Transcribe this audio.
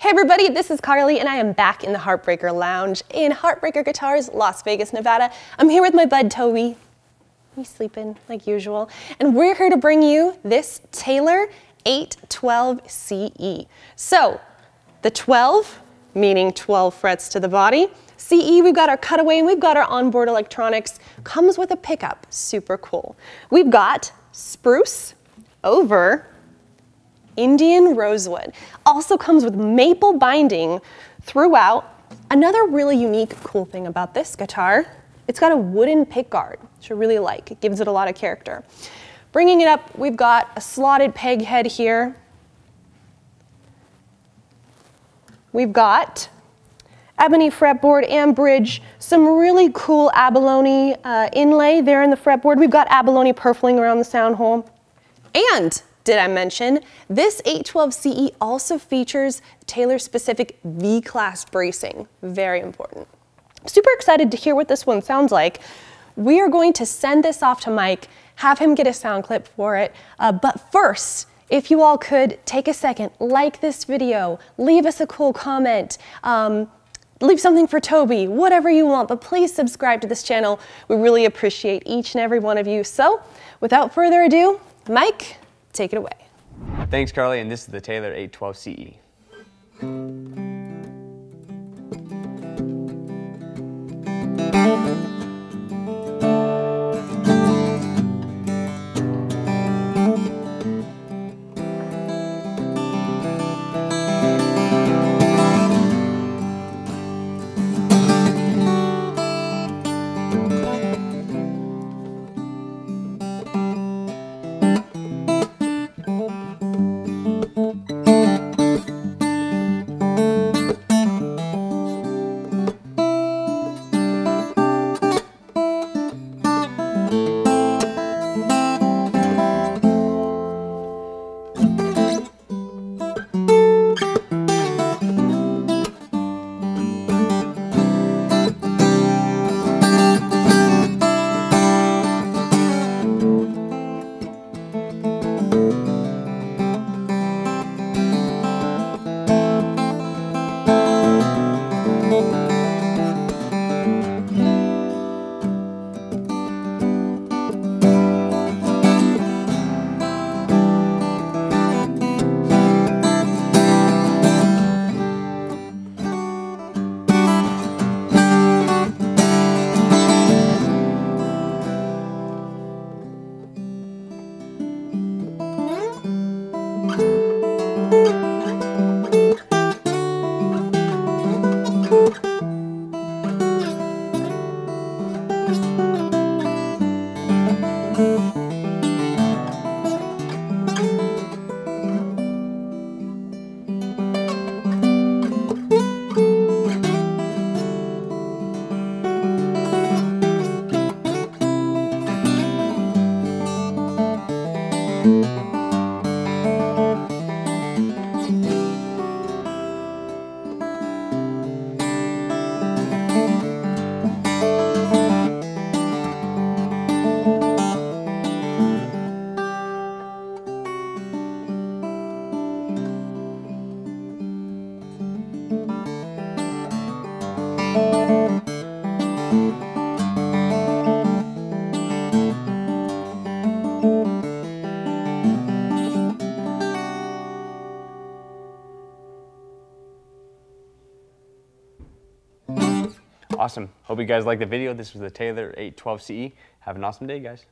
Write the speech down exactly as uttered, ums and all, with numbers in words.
Hey everybody, this is Carly and I am back in the Heartbreaker Lounge in Heartbreaker Guitars, Las Vegas, Nevada. I'm here with my bud Toby. He's sleeping like usual. And we're here to bring you this Taylor eight twelve C E. So the twelve, meaning twelve frets to the body. C E, we've got our cutaway and we've got our onboard electronics. Comes with a pickup, super cool. We've got spruce over Indian rosewood. Also comes with maple binding throughout. Another really unique, cool thing about this guitar, it's got a wooden pickguard, which I really like. It gives it a lot of character. Bringing it up, we've got a slotted peg head here. We've got ebony fretboard and bridge, some really cool abalone uh, inlay there in the fretboard. We've got abalone purfling around the sound hole. And did I mention, this eight twelve C E also features Taylor-specific V-class bracing, very important. Super excited to hear what this one sounds like. We are going to send this off to Mike, have him get a sound clip for it, uh, but first, if you all could take a second, like this video, leave us a cool comment, um, leave something for Toby, whatever you want, but please subscribe to this channel. We really appreciate each and every one of you. So without further ado, Mike, take it away. Thanks, Carly, and this is the Taylor eight twelve C E. Awesome. Hope you guys liked the video. This was the Taylor eight twelve C E. Have an awesome day, guys.